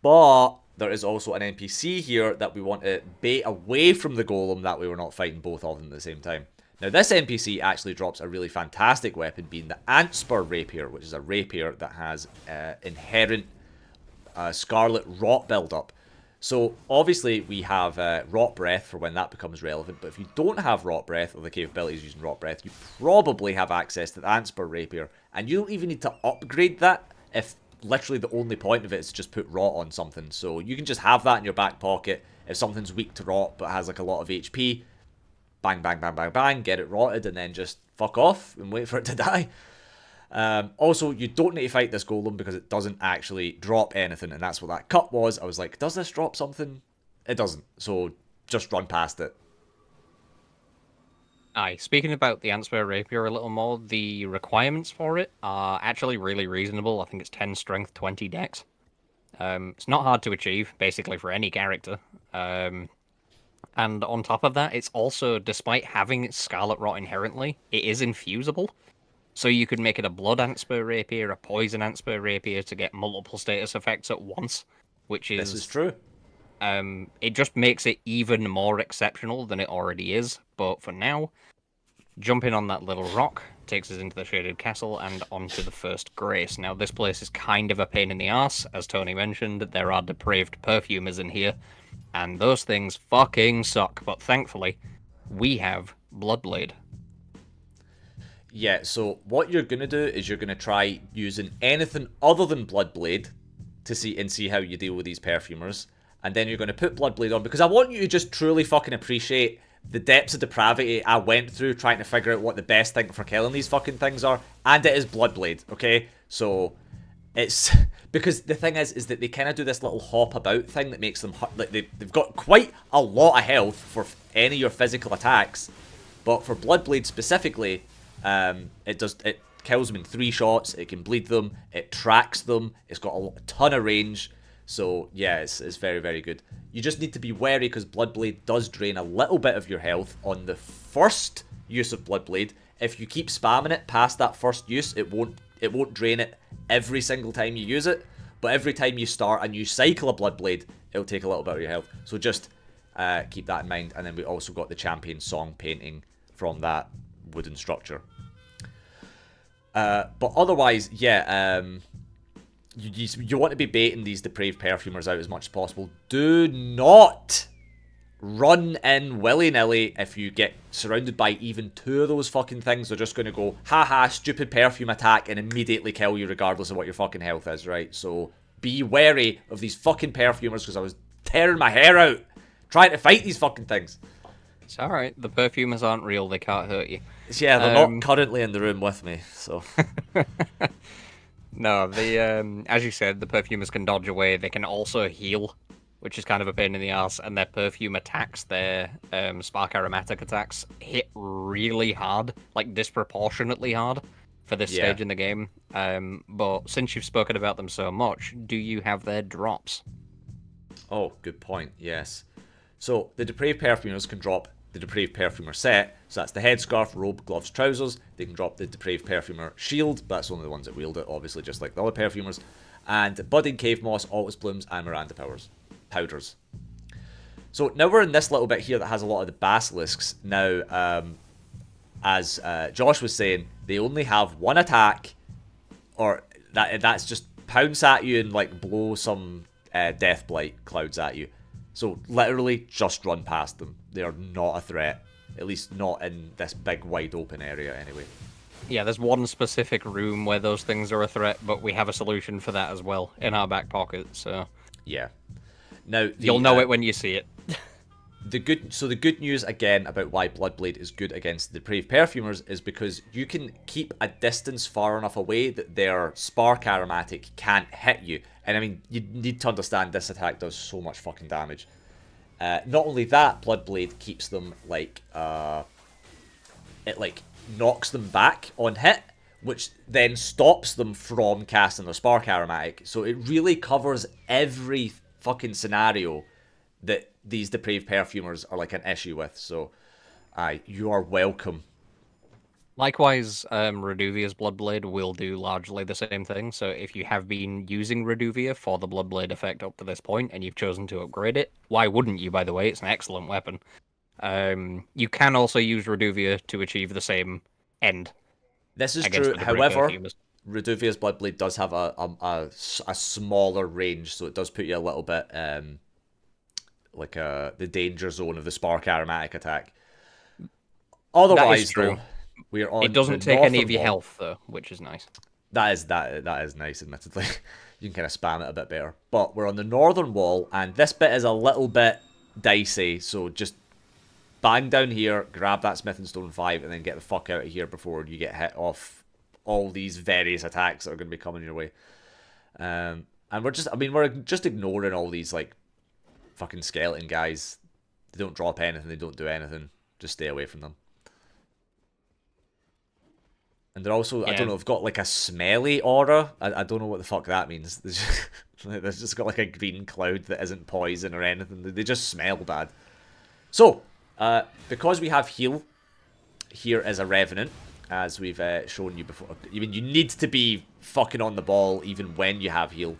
But there is also an NPC here that we want to bait away from the golem, that way we're not fighting both of them at the same time. Now this NPC actually drops a really fantastic weapon, being the Antspur Rapier, which is a rapier that has inherent Scarlet Rot buildup. So obviously we have Rot Breath for when that becomes relevant, but if you don't have Rot Breath or the capabilities using Rot Breath, you probably have access to the Antspur Rapier, and you don't even need to upgrade that if... Literally the only point of it is just put rot on something, so you can just have that in your back pocket. If something's weak to rot but has like a lot of HP, bang bang bang bang bang, get it rotted and then just fuck off and wait for it to die. Also, you don't need to fight this golem because it doesn't actually drop anything, and that's what that cut was. I was like, does this drop something? It doesn't, so just run past it. Aye, speaking about the Antspur Rapier a little more, the requirements for it are actually really reasonable. I think it's 10 strength, 20 dex. It's not hard to achieve, basically, for any character. And on top of that, it's also, despite having Scarlet Rot inherently, it is infusible. So you could make it a Blood Antspur Rapier, a Poison Antspur Rapier to get multiple status effects at once, which is... This is true. It just makes it even more exceptional than it already is. But for now, jumping on that little rock takes us into the Shaded Castle and onto the First Grace. Now, this place is kind of a pain in the arse. As Tony mentioned, there are depraved perfumers in here, and those things fucking suck. But thankfully, we have Bloodblade. Yeah, so what you're going to do is you're going to try using anything other than Bloodblade to see how you deal with these perfumers. And then you're going to put Bloodblade on, because I want you to just truly fucking appreciate the depths of depravity I went through trying to figure out what the best thing for killing these fucking things are. And it is Bloodblade, okay? So, it's... Because the thing is that they kind of do this little hop about thing that makes them... Like, they've got quite a lot of health for any of your physical attacks. But for Bloodblade specifically, it kills them in 3 shots, it can bleed them, it tracks them, it's got a ton of range... So, yeah, it's very, very good. You just need to be wary because Bloodblade does drain a little bit of your health on the first use of Bloodblade. If you keep spamming it past that first use, it won't drain it every single time you use it. But every time you start a new cycle of Bloodblade, it'll take a little bit of your health. So just keep that in mind. And then we also got the Champion Song painting from that wooden structure. But otherwise, yeah... You want to be baiting these depraved perfumers out as much as possible. Do not run in willy-nilly if you get surrounded by even 2 of those fucking things. They're just going to go, haha, stupid perfume attack, and immediately kill you regardless of what your fucking health is, right? So be wary of these fucking perfumers, because I was tearing my hair out trying to fight these fucking things. It's alright. The perfumers aren't real. They can't hurt you. Yeah, they're not currently in the room with me, so. No, the as you said, the perfumers can dodge away. They can also heal, which is kind of a pain in the ass. And their perfume attacks, their spark aromatic attacks, hit really hard, like disproportionately hard for this stage in the game. But since you've spoken about them so much, do you have their drops? Oh, good point. Yes. So the depraved perfumers can drop the depraved perfumer set. So that's the headscarf, robe, gloves, trousers. They can drop the depraved perfumer shield. That's only the ones that wield it, obviously, just like the other perfumers. And Budding Cave Moss, Altus Blooms, and Miranda Powers. Powders. So now we're in this little bit here that has a lot of the basilisks. Now, as Josh was saying, they only have one attack, or that's just pounce at you and like blow some death blight clouds at you. So literally just run past them. They are not a threat, at least not in this big wide open area anyway. Yeah, there's one specific room where those things are a threat, but we have a solution for that as well in our back pocket, so... Yeah. Now, you'll know it when you see it. So the good news again about why Bloodblade is good against the Depraved Perfumers is because you can keep a distance far enough away that their Spark Aromatic can't hit you. And I mean, you need to understand this attack does so much fucking damage. Not only that, Bloodblade keeps them like, it like knocks them back on hit, which then stops them from casting the Spark Aromatic. So it really covers every fucking scenario that these depraved perfumers are like an issue with. So, you are welcome. Likewise, Reduvia's Bloodblade will do largely the same thing. So if you have been using Reduvia for the Bloodblade effect up to this point and you've chosen to upgrade it, why wouldn't you, by the way? It's an excellent weapon. You can also use Reduvia to achieve the same end. This is true. However, Reduvia's Bloodblade does have a smaller range, so it does put you a little bit like the danger zone of the Spark Aromatic attack. Otherwise, though... We're on it doesn't take any of your health, though, which is nice. That is nice, admittedly. You can kind of spam it a bit better. But we're on the northern wall, and this bit is a little bit dicey, so just bang down here, grab that Smith and Stone 5, and then get the fuck out of here before you get hit off all these various attacks that are going to be coming your way. And we're just ignoring all these, like, fucking skeleton guys. They don't drop anything, they don't do anything. Just stay away from them. And they're also, I don't know, they've got like a smelly aura. I don't know what the fuck that means. They've just got like a green cloud that isn't poison or anything. They just smell bad. So, because we have heal, here is a Revenant, as we've shown you before. I mean, you need to be fucking on the ball even when you have heal.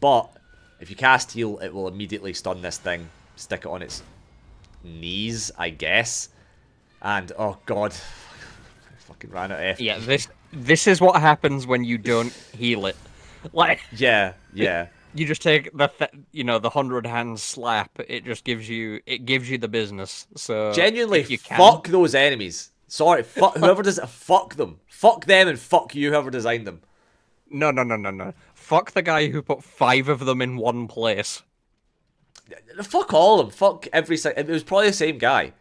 But if you cast heal, it will immediately stun this thing, stick it on its knees, I guess. And, oh god... Fucking ran out of F. Yeah, this is what happens when you don't heal it. Like yeah. You just take the 100-hand slap. It just gives you the business. So genuinely, fuck those enemies. Sorry, fuck whoever does it. Fuck them. Fuck them and fuck you, whoever designed them. No. Fuck the guy who put 5 of them in one place. Fuck all of them. Fuck every second. It was probably the same guy.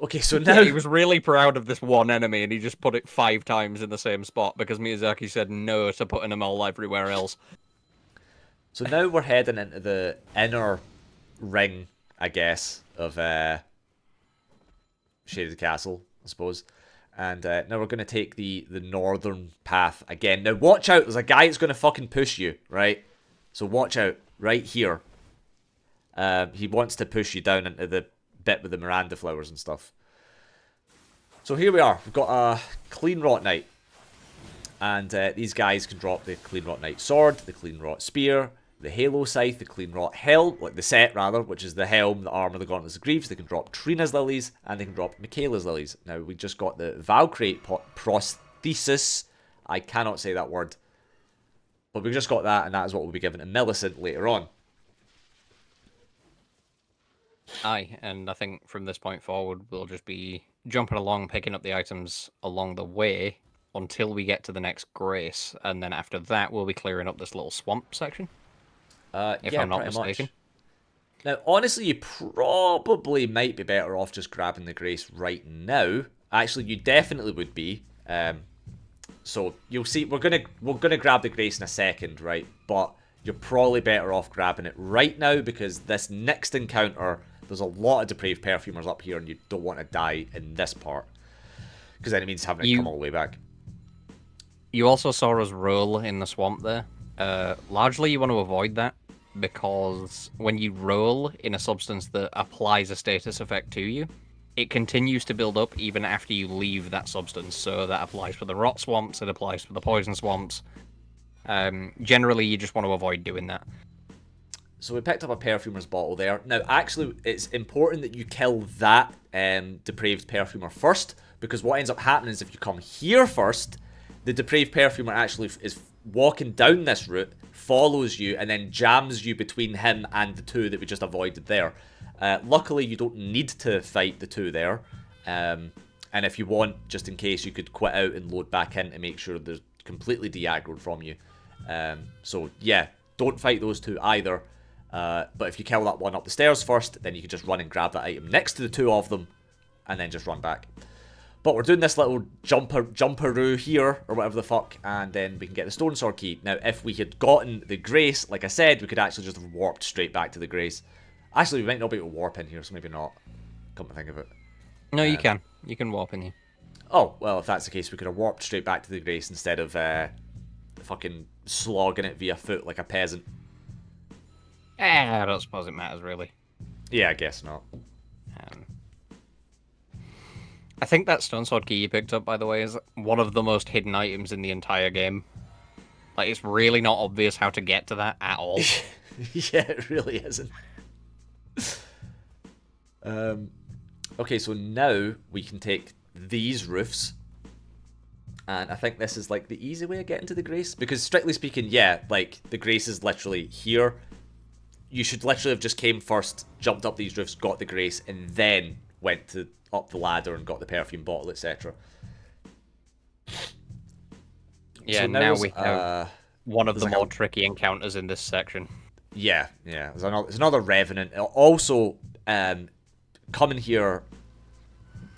Okay, so now... Yeah, he was really proud of this one enemy, and he just put it 5 times in the same spot, because Miyazaki said no to putting them all everywhere else. So now we're heading into the inner ring, I guess, of Shaded Castle, I suppose. And now we're going to take the northern path again. Now watch out, there's a guy that's going to fucking push you, right? So watch out, right here. He wants to push you down into the... bit with the Miranda flowers and stuff. So here we are. We've got a Clean Rot Knight. And these guys can drop the Clean Rot Knight Sword, the Clean Rot Spear, the Halo Scythe, the Clean Rot Helm, like the set rather, which is the Helm, the Armor, the Gauntlets, the Greaves. They can drop Trina's Lilies, and they can drop Michaela's Lilies. Now, we just got the Valkyrie Prosthesis. I cannot say that word. But we just got that, and that is what we'll be given to Millicent later on. Aye, and I think from this point forward, we'll just be jumping along, picking up the items along the way until we get to the next Grace, and then after that, we'll be clearing up this little swamp section, if I'm not mistaken. Now, honestly, you probably might be better off just grabbing the Grace right now, Actually, you definitely would be. So you'll see, we're gonna grab the Grace in a second, right? But you're probably better off grabbing it right now, because this next encounter, there's a lot of Depraved Perfumers up here, and you don't want to die in this part, because then it means having to come all the way back. You also saw us roll in the swamp there. Largely, you want to avoid that, because when you roll in a substance that applies a status effect to you, it continues to build up even after you leave that substance. So that applies for the rot swamps, it applies for the poison swamps. Generally, you just want to avoid doing that. So we picked up a Perfumer's Bottle there. Now, actually, it's important that you kill that Depraved Perfumer first, because what ends up happening is if you come here first, the Depraved Perfumer actually is walking down this route, follows you, and then jams you between him and the two that we just avoided there. Luckily, you don't need to fight the two there. And if you want, just in case, you could quit out and load back in to make sure they're completely de-aggroed from you. So, yeah, don't fight those two either. But if you kill that one up the stairs first, then you can just run and grab that item next to the two of them, and then just run back. But we're doing this little jumperoo here, or whatever the fuck, and then we can get the Stone Sword key. Now, if we had gotten the Grace, like I said, we could actually just have warped straight back to the Grace. Actually, we might not be able to warp in here, so maybe not. Come to think of it. No, you can. You can warp in here. Oh, well, if that's the case, we could have warped straight back to the Grace instead of fucking slogging it via foot like a peasant. I don't suppose it matters, really. Yeah, I guess not. I think that Stone Sword key you picked up, by the way, is one of the most hidden items in the entire game. Like, it's really not obvious how to get to that at all. Yeah, it really isn't. Okay, so now we can take these roofs. And I think this is, like, the easy way of getting to the Grace. Because, strictly speaking, yeah, like, the Grace is literally here. You should literally have just came first, jumped up these roofs, got the Grace, and then went to up the ladder and got the perfume bottle, etc. Yeah, so now we have one of the more tricky encounters in this section. Yeah, yeah. There's another Revenant. Also, coming here,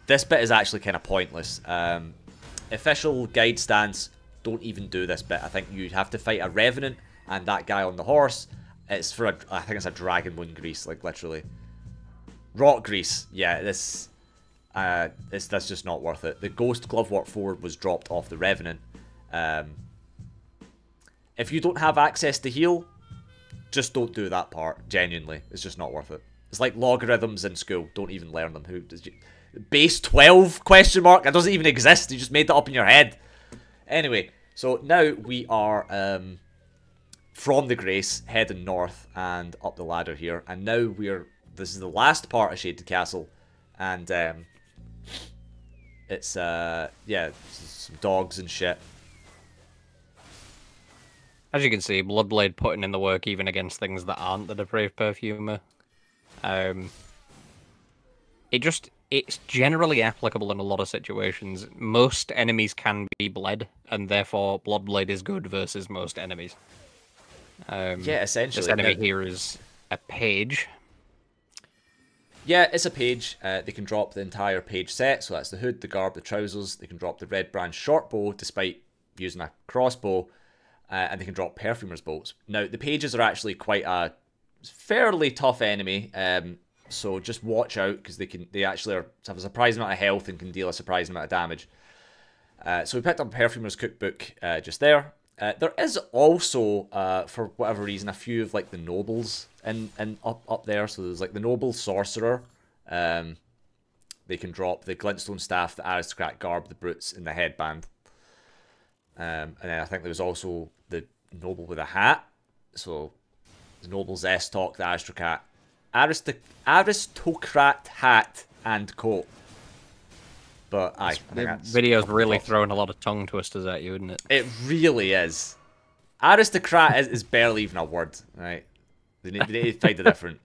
this bit is actually kind of pointless. Official guide stance, don't even do this bit. I think you have to fight a Revenant and that guy on the horse. It's for, I think it's a Dragonbone Grease, like, literally. Rot Grease. Yeah, this... that's just not worth it. The Ghost Glove Wort Forward was dropped off the Revenant. If you don't have access to heal, just don't do that part. Genuinely, it's just not worth it. It's like logarithms in school. Don't even learn them. Who did you? Base 12 question mark? That doesn't even exist. You just made that up in your head. Anyway, so now we are from the Grace heading north and up the ladder here, and now we're. This is the last part of Shaded Castle, and it's yeah, some dogs and shit. As you can see, Bloodblade putting in the work even against things that aren't the Depraved Perfumer. It's generally applicable in a lot of situations. Most enemies can be bled, and therefore Bloodblade is good versus most enemies. Yeah, essentially. This enemy here is a page. Yeah, it's a page. They can drop the entire page set, so that's the hood, the garb, the trousers. They can drop the Red Brand short bow, despite using a crossbow. And they can drop Perfumer's Bolts. Now, the pages are actually quite a fairly tough enemy, so just watch out, because they actually have a surprising amount of health and can deal a surprising amount of damage. So we picked up Perfumer's Cookbook just there. There is also, for whatever reason, a few of, like, the nobles up there. So there's, like, the Noble Sorcerer. They can drop the Glintstone Staff, the Aristocrat Garb, the Brutes, and the Headband. And then I think there was also the Noble with a Hat. So, the Noble's S-Talk, the Aristocrat Hat and Coat. But I think that's... video's really throwing a lot of tongue twisters at you, isn't it? It really is. Aristocrat is barely even a word, right? They need to find the different...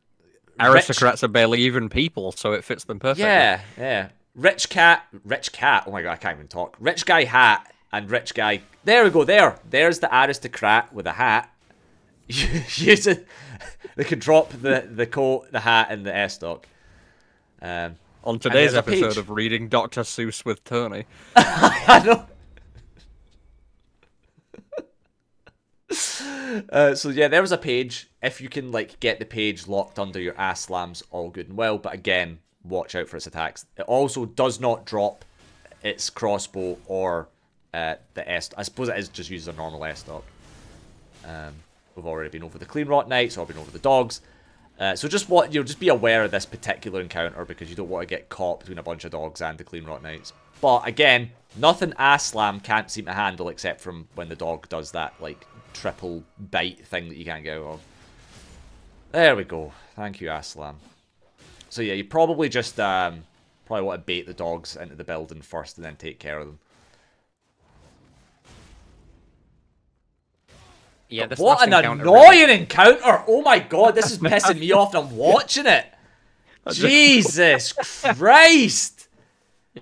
Aristocrats are barely even people, so it fits them perfectly. Yeah, yeah. Rich cat. Oh my god, I can't even talk. Rich guy hat. And rich guy, there we go. There's the Aristocrat with a hat. Use it. They can drop the coat, the hat, and the S-Dock. on today's episode of Reading Dr. Seuss with Tony. I know. So yeah, there was a page. If you can like get the page locked under your ass slams, all good and well. But again, watch out for its attacks. It also does not drop its crossbow or the S. I suppose it is just uses a normal S stock. We've already been over the Clean Rot Knights, or been over the dogs. So just what you'll just be aware of this particular encounter because you don't want to get caught between a bunch of dogs and the Clean Rot Knights. But again, nothing Aslam can't seem to handle except from when the dog does that like triple bite thing that you can't get out of. There we go. Thank you, Aslam. So yeah, you probably just probably want to bait the dogs into the building first and then take care of them. Yeah, what an annoying encounter! Oh my god, this is pissing me off and I'm watching it! Jesus Christ!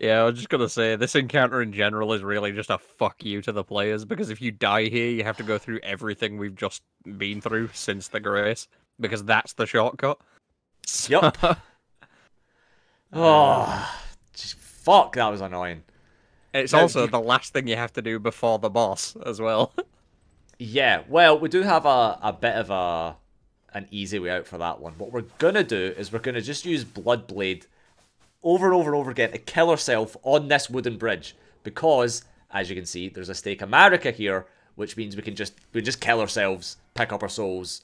Yeah, I was just gonna say, this encounter in general is really just a fuck you to the players, because if you die here, you have to go through everything we've just been through since the Grace, because that's the shortcut. Yup. Oh, fuck, that was annoying. It's also the last thing you have to do before the boss, as well. Yeah, well, we do have a bit of an easy way out for that one. What we're going to do is we're going to just use Blood Blade over and over and over again to kill herself on this wooden bridge. Because, as you can see, there's a Stake America here, which means we just kill ourselves, pick up our souls.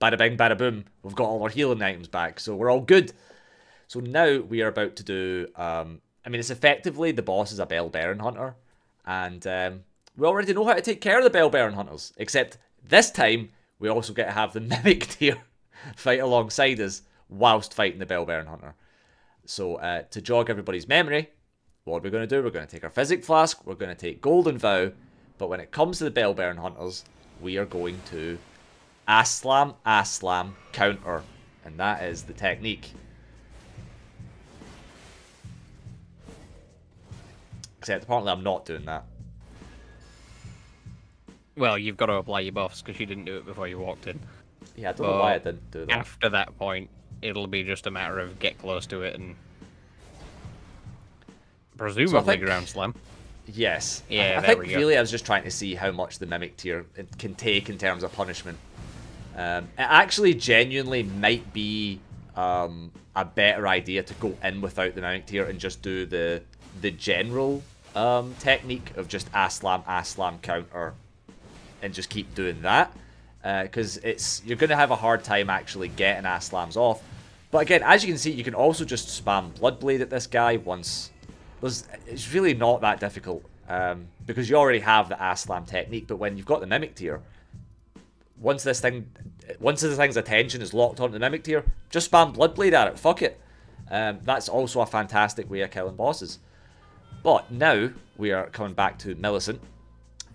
Bada bing, bada boom. We've got all our healing items back, so we're all good. So now we are about to do... I mean, it's effectively the boss is a Bell-Baron Hunter. And... we already know how to take care of the Bell-Baron Hunters, except this time we also get to have the Mimic Tear fight alongside us whilst fighting the Bell-Baron Hunter. So to jog everybody's memory, what are we going to do? We're going to take our Physic Flask, we're going to take Golden Vow, but when it comes to the Bell-Baron Hunters, we are going to Aslam, Aslam, counter, and that is the technique. Except apparently I'm not doing that. Well, you've got to apply your buffs, because you didn't do it before you walked in. Yeah, I don't know why I didn't do that. After that point, it'll be just a matter of get close to it and... presumably ground slam. Yes. Yeah, I think really I was just trying to see how much the Mimic Tier can take in terms of punishment. It actually genuinely might be a better idea to go in without the Mimic Tier and just do the general technique of just Aslam, Aslam, counter... and just keep doing that, because you're going to have a hard time actually getting Aslams off. But again, as you can see, you can also just spam Blood Blade at this guy once. It's really not that difficult, because you already have the Aslam technique, but when you've got the Mimic Tier, once the thing's attention is locked onto the Mimic Tier, just spam Blood Blade at it, fuck it. That's also a fantastic way of killing bosses. But now, we are coming back to Millicent.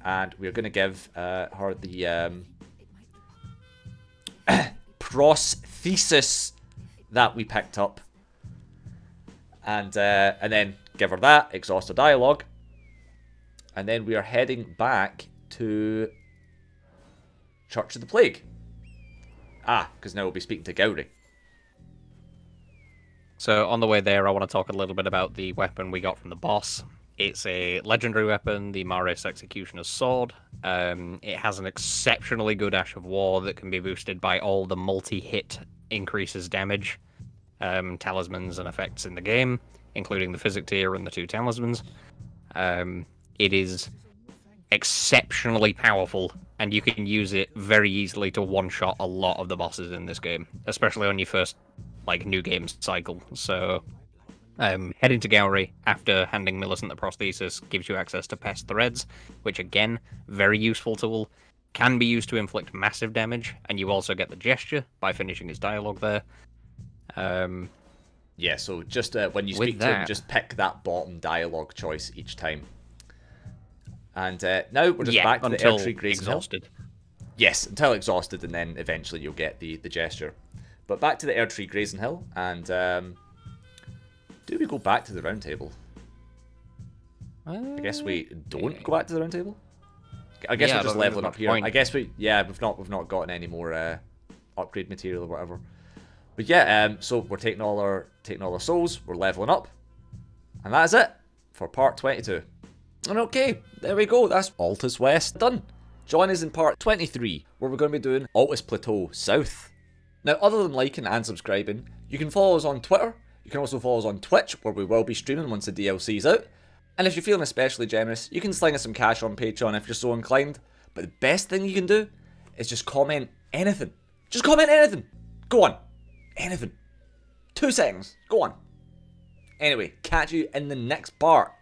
And we're going to give her the prosthesis that we picked up. And then give her that, exhaust her dialogue. And then we are heading back to Church of the Plague. Ah, because now we'll be speaking to Gowrie. So on the way there, I want to talk a little bit about the weapon we got from the boss. It's a legendary weapon, the Maris Executioner's Sword. It has an exceptionally good Ash of War that can be boosted by all the multi-hit increases damage, talismans and effects in the game, including the Physic Tier and the two talismans. It is exceptionally powerful, and you can use it very easily to one-shot a lot of the bosses in this game, especially on your first new game cycle, so... heading to Gowrie after handing Millicent the prosthesis gives you access to Pest Threads, which again, very useful tool, can be used to inflict massive damage, and you also get the gesture by finishing his dialogue there. Yeah, so just when you speak to him, just pick that bottom dialogue choice each time. And now we're just back to the Erdtree-Gazing Hill. Yes, until exhausted, and then eventually you'll get the gesture. But back to the Erdtree-Gazing Hill, and... do we go back to the round table? I guess we don't go back to the round table. I guess we're just leveling up here. I guess we've not gotten any more upgrade material or whatever. But yeah, so we're taking all our souls, we're leveling up, and that's it for part 22. And okay, there we go, that's Altus West done. Join us in part 23, where we're going to be doing Altus Plateau South. Now, other than liking and subscribing, you can follow us on Twitter, you can also follow us on Twitch, where we will be streaming once the DLC's out. And if you're feeling especially generous, you can sling us some cash on Patreon if you're so inclined. But the best thing you can do is just comment anything. Just comment anything. Go on. Anything. 2 seconds. Go on. Anyway, catch you in the next part.